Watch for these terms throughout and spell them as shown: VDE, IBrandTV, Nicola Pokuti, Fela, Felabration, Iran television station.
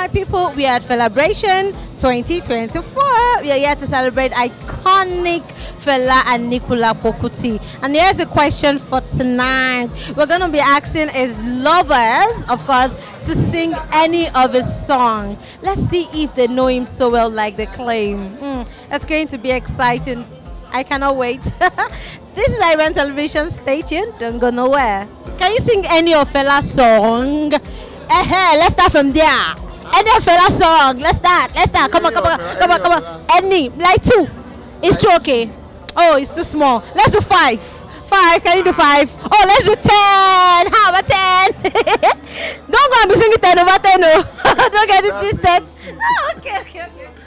my people, we are at Felabration 2024. We are here to celebrate iconic Fela and Nicola Pokuti. And here's a question for tonight. We're going to be asking his lovers, of course, to sing any of his song. Let's see if they know him so well like they claim. It's going to be exciting. I cannot wait. This is Iran television station. Don't go nowhere. Can you sing any of Fela's song? Let's start from there. Any of Fela's song. Let's start. Come on. Any, like two. It's too okay. Oh, it's too small. Let's do five. Can you do five? Oh, let's do 10. How about 10? Don't go and be singing 10 over 10. Oh. Don't get it twisted. Oh, okay.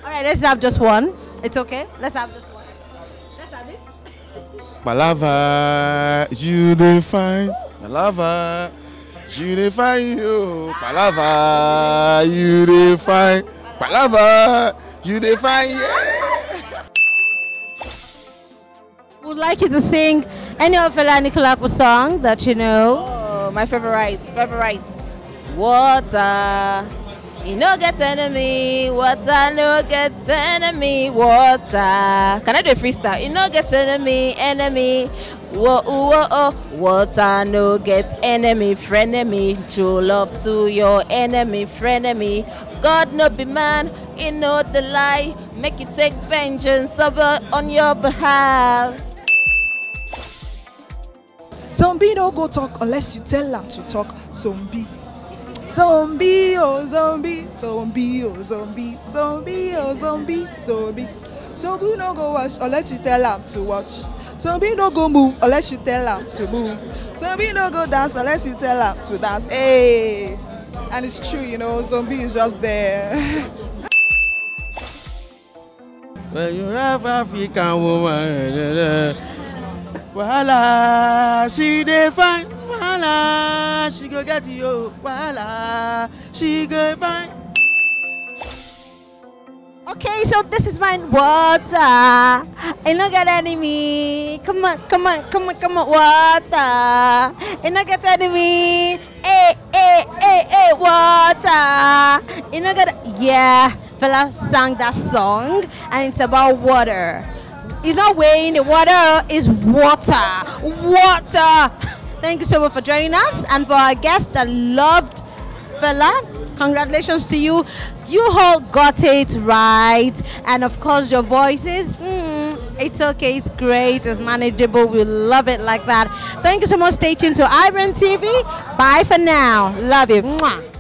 All right, let's have just one. It's okay. Let's have just one. Let's have it. My lover, you define. My lover, you define you. My lover, you define. My lover, you define you. Would like you to sing any of Fela and Nicola Pokuti song that you know. Oh, my favorite. Water, you no get enemy. Water, no get enemy. Water. Can I do a freestyle? You no get enemy. Whoa. Water, no get enemy, frenemy. True love to your enemy, frenemy. God no be man, he know the lie. Make you take vengeance on your behalf. Zombie don't go talk unless you tell her to talk. Zombie. Zombie don't go watch unless you tell her to watch. Zombie don't go move unless you tell her to move. Zombie don't go dance unless you tell her to dance. Hey, and it's true, you know, zombie is just there. When you have African woman, voila, she define, voila, she go get you, voila, she go find. Okay, so this is mine, water, I don't get enemy, come on, water, I don't get enemy, hey, water, you don't get, yeah. Fela sang that song and it's about water. It's not weighing the water, it's water. Thank you so much for joining us, and for our guests that loved Fela, congratulations to you. You all got it right, and of course your voices, it's okay, it's great, it's manageable, we love it like that. Thank you so much, stay tuned to IBrandTV. Bye for now, love you. Mwah.